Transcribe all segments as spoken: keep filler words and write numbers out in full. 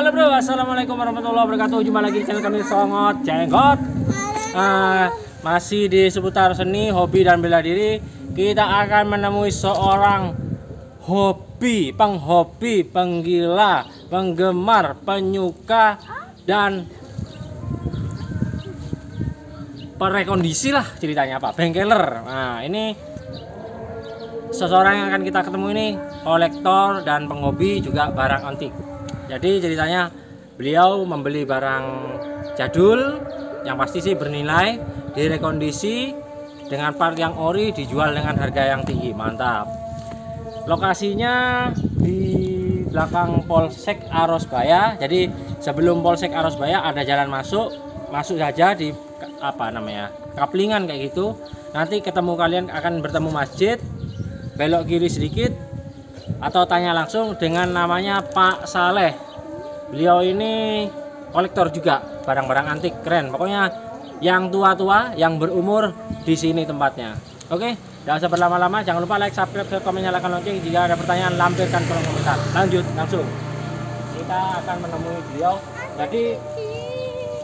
Halo bro, assalamualaikum warahmatullahi wabarakatuh. Jumpa lagi di channel kami Songot Jenggot. uh, Masih di seputar seni, hobi dan bela diri. Kita akan menemui seorang hobi, penghobi, penggila, penggemar, penyuka, dan perekondisi lah ceritanya Pak Bengkeler. Nah ini seseorang yang akan kita ketemu ini kolektor dan penghobi juga barang antik. Jadi ceritanya beliau membeli barang jadul yang pasti sih bernilai, direkondisi dengan part yang ori, dijual dengan harga yang tinggi. Mantap. Lokasinya di belakang Polsek Arosbaya. Jadi sebelum Polsek Arosbaya ada jalan masuk, masuk saja di apa namanya kaplingan kayak gitu. Nanti ketemu kalian akan bertemu masjid. Belok kiri sedikit atau tanya langsung dengan namanya Pak Saleh. Beliau ini kolektor juga barang-barang antik, keren. Pokoknya yang tua-tua, yang berumur di sini tempatnya. Oke, jangan usah berlama-lama. Jangan lupa like, subscribe, share, komen, nyalakan lonceng. Jika ada pertanyaan, lampirkan kolom komentar. Lanjut langsung. Kita akan menemui beliau. Jadi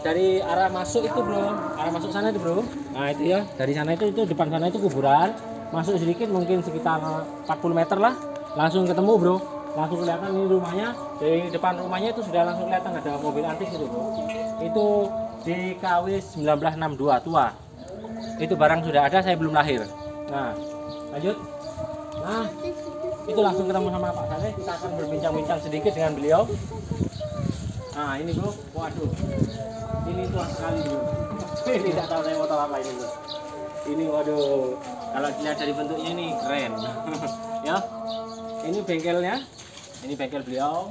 dari arah masuk itu bro, arah masuk sana itu bro. Nah itu ya, dari sana itu itu depan sana itu kuburan. Masuk sedikit mungkin sekitar empat puluh meter lah, langsung ketemu bro, langsung kelihatan ini rumahnya. Di depan rumahnya itu sudah langsung kelihatan ada mobil antik itu bro, itu D K W seribu sembilan ratus enam puluh dua tua, itu barang sudah ada saya belum lahir. Nah lanjut, nah itu langsung ketemu sama Pak Saleh. Kita akan berbincang-bincang sedikit dengan beliau. Nah ini bro, waduh ini tua sekali bro, ini tidak tahu saya motor apa ini bro. Ini waduh, kalau dilihat dari bentuknya ini keren. Ya, ini bengkelnya, ini bengkel beliau.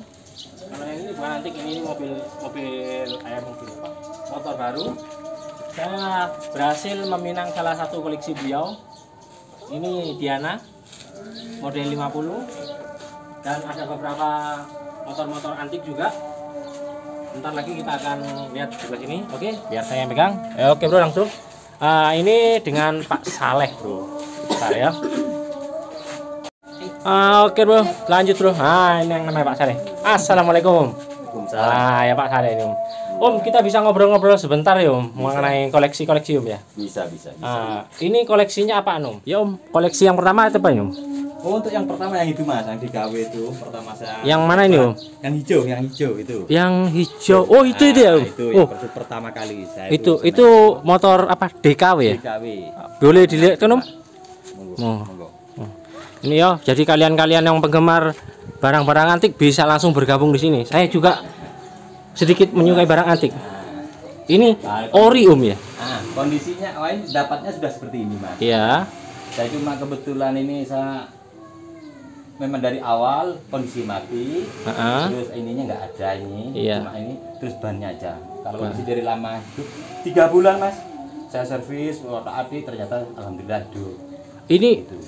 Kalau yang ini bukan antik, ini mobil mobil air mobil apa? Motor baru. Saya berhasil meminang salah satu koleksi beliau. Ini Diana, model lima puluh, dan ada beberapa motor-motor antik juga. Bentar lagi kita akan lihat sebelah sini. Oke, biar saya yang pegang. Eh, oke bro, langsung. Uh, ini dengan Pak Saleh bro, bentar ya. Uh, Oke okay, bro, lanjut bro. Nah ini yang namanya Pak Saleh. Assalamualaikum. Waalaikumsalam. Ah ya Pak Saleh ini om. Om kita bisa ngobrol-ngobrol sebentar ya om, bisa. Mengenai koleksi-koleksi om ya. Bisa bisa. bisa, uh, bisa. Ini koleksinya apa om? Ya om, koleksi yang pertama itu apa om? Oh, untuk yang pertama yang itu mas, yang D K W itu pertama saya. Yang mana ini om? Yang hijau, yang hijau itu. Yang hijau, oh itu nah, itu ya om. Itu oh. Yang pertama kali saya. Itu itu, itu motor apa? D K W ya? D K W. Boleh dilihat kan om? Oh. Oh. Ini ya, jadi kalian-kalian yang penggemar barang-barang antik bisa langsung bergabung di sini. Saya juga sedikit menyukai barang antik. Ini ori om ya? Ah, kondisinya, wah ini dapatnya sudah seperti ini mas. Iya. Saya cuma kebetulan ini saya memang dari awal kondisi mati, uh-huh. Terus ininya nggak ada ini, yeah. Cuma ini terus bannya aja. Kalau kondisi dari lama hidup tiga bulan mas, saya servis otak-atik ternyata alhamdulillah hidup. Ini gitu.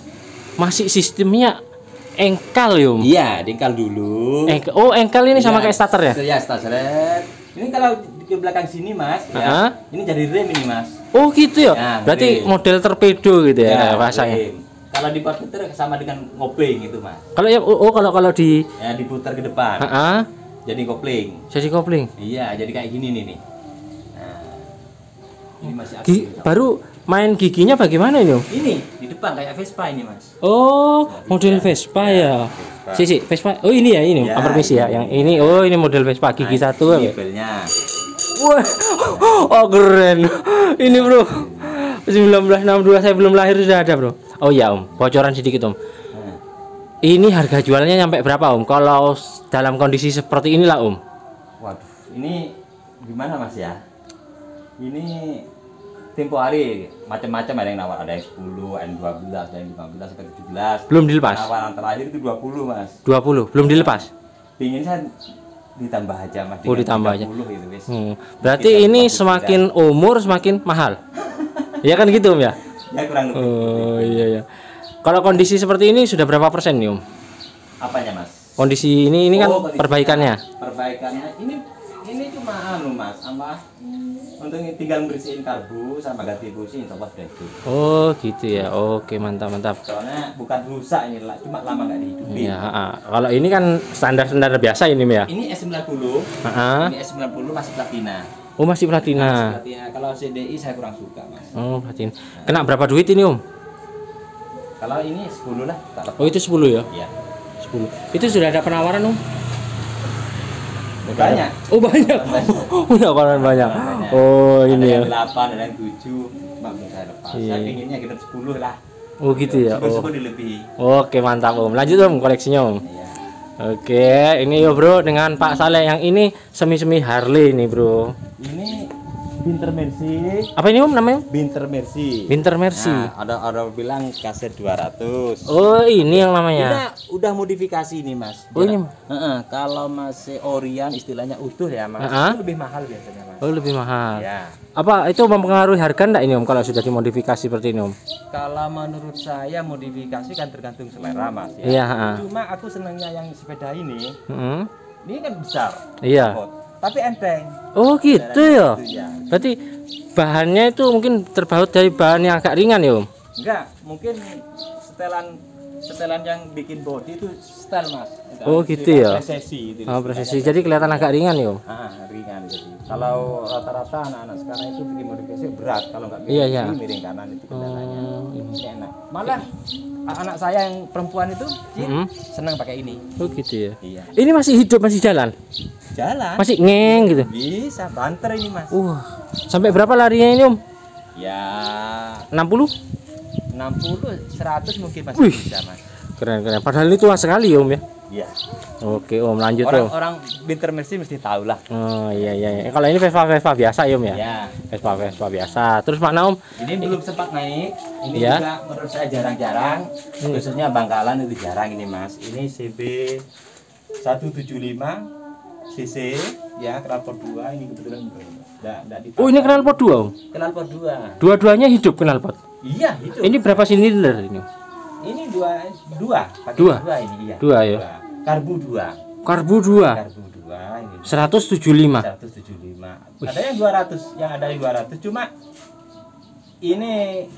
Masih sistemnya engkal yum? Iya, engkal dulu. Engk oh engkal ini ya, sama kayak starter ya? Iya starter. Ini kalau di belakang sini mas, uh-huh. Ya, ini jadi rem ini mas. Oh gitu ya? Nah, berarti rem. Model torpedo gitu ya rasanya. Kalau diputer sama dengan kopling gitu mas. Kalau ya, oh, oh kalau kalau di ya, diputar ke depan. Uh-huh. Jadi kopling. Jadi kopling. Iya, jadi kayak gini nih nih. Nah, ini masih aktif. Gigi, baru main giginya bagaimana ini? Ini di depan kayak Vespa ini mas. Oh, nah, model Vespa ya. ya. Si si Vespa. Oh ini ya ini. Ya, permisi ya. Yang ini. Oh ini model Vespa gigi nah, satu. Labelnya. Wah, oh keren. Ini bro. seribu sembilan ratus enam puluh dua saya belum lahir sudah ada bro. Oh ya om, bocoran sedikit om. Hmm. Ini harga jualnya sampai berapa om? Kalau dalam kondisi seperti inilah om. Waduh, ini gimana mas ya? Ini tempo hari macam-macam, ada yang nawar, ada yang sepuluh, ada yang dua belas, ada yang lima belas, ada yang tujuh belas. Belum dilepas. Nawaran terakhir itu dua puluh mas. dua puluh, belum dilepas. Pingin saya ditambah aja mas. Oh ditambah aja. Gitu, hmm. Berarti kita ini semakin kita. Umur semakin mahal. Ya kan gitu om ya. Ya kurang lebih. Oh iya ya. Kalau kondisi seperti ini sudah berapa persen nih om? Apanya mas? Kondisi ini ini oh, kan perbaikannya. Perbaikannya ini ini cuma anu mas, apa? untuk tinggal bersihin karbu sama ganti busi, insya Allah sudah hidup. Oh gitu ya, oke mantap mantap. Soalnya bukan rusak ini, cuma lama nggak dihidupin. Ya, kalau ini kan standar-standar biasa ini ya. Ini S sembilan puluh, ha-ha. Ini S sembilan puluh masih platina. Oh masih platina. Masih platina. Kalau C D I saya kurang suka mas. Oh platina. Kena berapa duit ini om? Kalau ini sepuluh lah. Oh itu sepuluh ya? Iya. Sepuluh. Itu sudah ada penawaran om? Banyak. Oh banyak. Udah penawaran banyak. Oh ini ya. Delapan, ada yang tujuh. Mbak saya lepas. Saya pinginnya kita sepuluh lah. Oh gitu ya. Sepuluh lebih. Oke mantap om. Lanjut om koleksinya om. Oke, ini yo bro dengan Pak Saleh yang ini semi-semi Harley nih bro. Ini Bintermensi. Apa ini om namanya? Bintermensi. Bintermensi. Nah, ada orang bilang kaset dua ratus. Oh, ini yang namanya. Udah, udah modifikasi nih, Mas. Oh, ini. Heeh, kalau masih Orian istilahnya utuh ya, Mas. Itu lebih mahal biasanya, Mas. Oh, lebih mahal. Ya. Apa itu mempengaruhi harga enggak ini om kalau sudah dimodifikasi seperti ini om? Kalau menurut saya modifikasi kan tergantung selera, Mas ya. Iya, cuma aku senangnya yang sepeda ini. Mm-hmm. Ini kan besar. Iya. Spot. Tapi enteng. Oh gitu ya? Gitu ya. Berarti bahannya itu mungkin terbaut dari bahan yang agak ringan ya om? Enggak, mungkin setelan setelan yang bikin body itu setel mas. Entah, oh gitu ya? Presesi. Itu oh presesi, jadi kelihatan agak ringan ya om? Ah ringan. Jadi kalau rata-rata anak-anak sekarang itu bikin modifikasi berat, kalau nggak miring, iya, iya. miring kanan itu kendalanya. Oh. Ini enak. Malah anak saya yang perempuan itu mm-hmm. senang pakai ini. Oh gitu ya? Iya. Ini masih hidup, masih jalan? Jalan. Masih ngeng gitu. Bisa banter ini, Mas. Wah. Uh, sampai berapa larinya ini, Om? Ya, enam puluh? enam puluh, seratus mungkin masih Wih. Bisa, Mas. Keren-keren. Padahal ini tua sekali, Om ya. Iya. Oke, Om, lanjut Om. Orang Bintermensi mesti tahu lah. Oh, iya iya. Kalau ini Vespa-Vespa biasa, Om ya. Iya. Vespa-Vespa biasa. Terus mana, Om? Ini belum sempat naik. Ini ya. Juga menurut saya jarang-jarang. Hmm. Khususnya Bangkalan itu jarang ini, Mas. Ini C B seratus tujuh puluh lima. C C ya knalpot dua ini kebetulan enggak enggak di. Oh ini knalpot dua. Knalpot dua. Dua-duanya hidup knalpot. Iya, hidup. Ini berapa silinder ini? Ini dua dua, pakai dua. dua ini iya. Dua ya. Dua. Karbu dua. Karbu dua. Karbu dua ini. seratus tujuh puluh lima. seratus tujuh puluh lima. Ada yang dua ratus, yang ada yang dua ratus cuma ini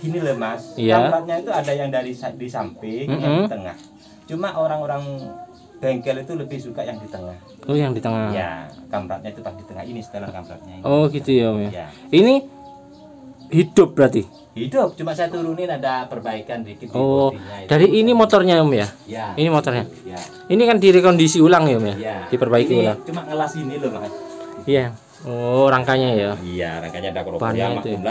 gini loh Mas. Iya. Knalpotnya itu ada yang dari di samping, mm -hmm. yang di tengah. Cuma orang-orang bengkel itu lebih suka yang di tengah. Oh yang di tengah. Ya, kamratnya itu pas di tengah ini setelan kamratnya. Ini. Oh gitu ya om ya. Ini hidup berarti. Hidup, cuma saya turunin ada perbaikan dikit. Oh di dari itu. Ini motornya om ya. Ya. Ini motornya. Ya. Ini kan direkondisi ulang ya om ya. Ya. Diperbaiki ini ulang. Cuma ngelas ini loh mas. Iya. Oh rangkanya ya. Iya rangkanya ada koropor yang maklum.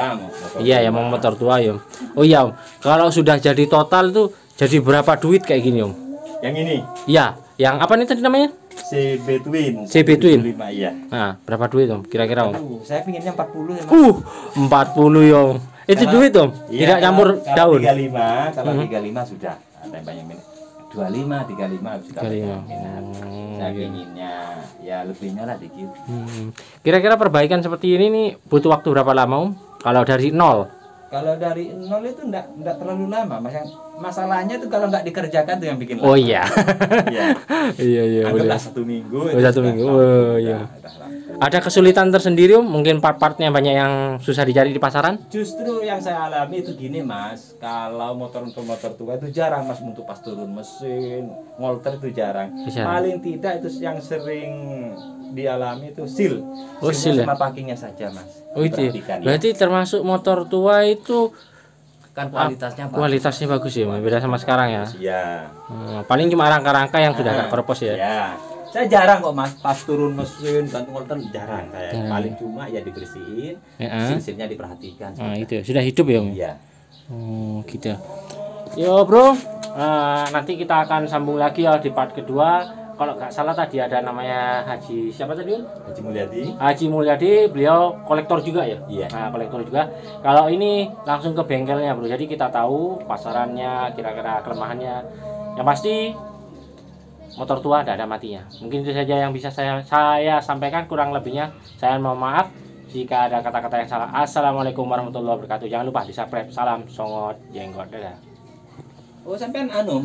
Iya ya mau motor tua ya om. Oh iya om. Kalau sudah jadi total tuh jadi berapa duit kayak gini om? Yang ini? Iya. Yang apa nih tadi namanya? C B Twin. C B Twin. lima iya. Nah, berapa duit, Om? Kira-kira, Om? Saya pinginnya empat puluh ya, Mas. Uh, empat puluh, Om. Itu kalau, duit, Om. Iya, tidak campur daun. tiga puluh lima, kalau mm -hmm. tiga puluh lima sudah. Ada banyak minat. dua puluh lima, tiga puluh lima sudah. Oh, saya iya. Pinginnya ya lebihnya lah dikit. Kira-kira hmm. perbaikan seperti ini nih butuh waktu berapa lama, Om? Kalau dari nol? Kalau dari nol itu enggak enggak terlalu lama, Mas. Masalahnya tuh kalau nggak dikerjakan tuh yang bikin lama. Oh iya. Iya. Iya iya. Anggaplah satu minggu. Oh, satu minggu. Oh iya. Ada kesulitan tersendiri mungkin part-partnya banyak yang susah dicari di pasaran? Justru yang saya alami itu gini Mas, kalau motor-motor tua itu jarang Mas untuk pas turun mesin, ngolter itu jarang. Paling tidak itu yang sering dialami itu seal. Oh, seal sama parkingnya saja Mas. Oh itu. Berarti termasuk motor tua itu kan kualitasnya ah, bagus. Kualitasnya bagus ya, beda sama sekarang ya. Iya. Hmm, paling cuma rangka-rangka yang sudah agak keropos ya. Iya. Saya jarang kok Mas pas turun mesin gantung motor jarang saya. Hmm. Paling cuma ya dibersihin, ya. Silsilnya diperhatikan. Nah, itu sudah hidup ya, Om. Iya. Oh, gitu. Yo, Bro. Uh, nanti kita akan sambung lagi ya di part kedua. Kalau nggak salah tadi ada namanya Haji siapa tadi? Haji Mulyadi. Haji Mulyadi, beliau kolektor juga ya. Iya. Nah, kolektor juga. Kalau ini langsung ke bengkelnya bro. Jadi kita tahu pasarannya, kira-kira kelemahannya. Yang pasti motor tua tidak ada matinya. Mungkin itu saja yang bisa saya saya sampaikan. Kurang lebihnya saya mohon maaf jika ada kata-kata yang salah. Assalamualaikum warahmatullahi wabarakatuh. Jangan lupa di subscribe. Salam Songot Jenggot. Dadah. Oh sampean anu.